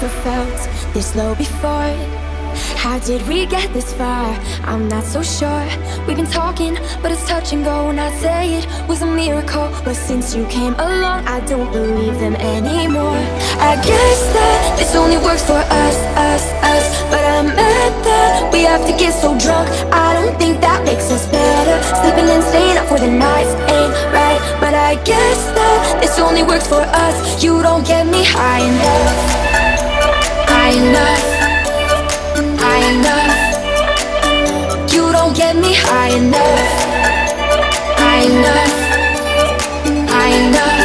never felt this low before. How did we get this far? I'm not so sure. We've been talking, but it's touch and go. And I'd say it was a miracle, but since you came along, I don't believe them anymore. I guess that this only works for us. But I meant that we have to get so drunk. I don't think that makes us better. Slipping and staying up for the nights ain't right. But I guess that this only works for us. You don't get me high enough. High enough. Enough. You don't get me high enough. High enough. High enough.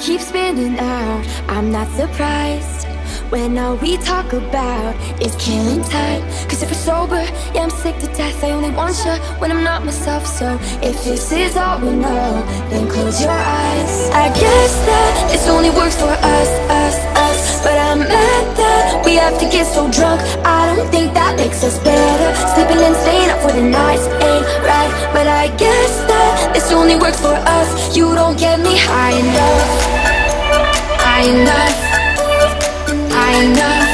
Keeps spinning out. I'm not surprised when all we talk about is killing time. Cause if we're sober, yeah, I'm sick to death. I only want you when I'm not myself. So if this is all we know, then close your eyes. I guess that this only works for us. But I'm mad that we have to get so drunk. I don't think that makes us better. Slipping and staying up for the nights ain't right. But I guess that this only works for us. You don't get me high enough. High enough, high enough.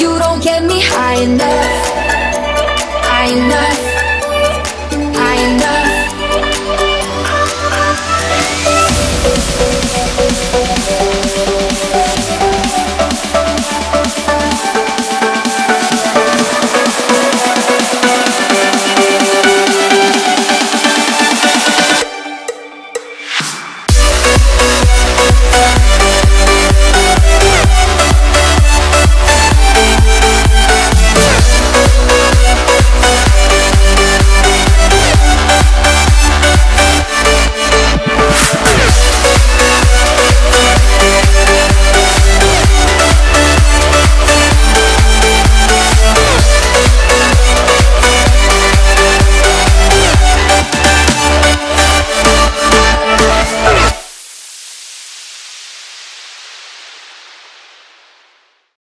You don't get me high enough, high enough.